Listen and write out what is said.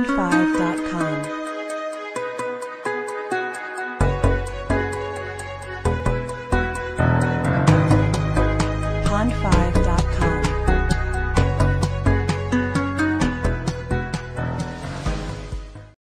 Pond5.com.